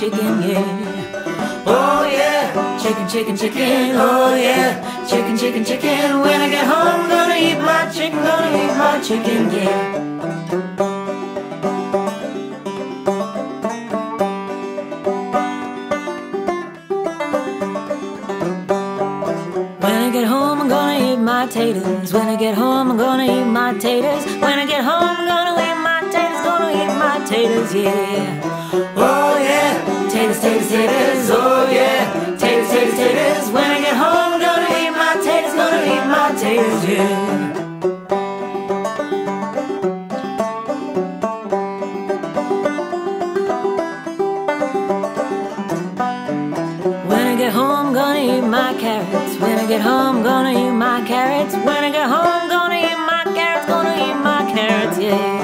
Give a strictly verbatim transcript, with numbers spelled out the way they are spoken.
chicken, yeah. Oh yeah, chicken, chicken, chicken, oh yeah. Chicken, chicken, chicken, when I get home, gonna eat my chicken, gonna eat my chicken, yeah. Taters. When I get home, I'm gonna eat my taters. When I get home, I'm gonna eat my taters. Gonna eat my taters, yeah. Oh yeah, taters, taters, taters. Oh yeah, taters, taters, taters. When I get home, I'm gonna eat my taters. Gonna eat my taters, yeah. When I get home, gonna eat my carrots. When I get home, gonna eat my carrots. Gonna eat my carrots, yeah.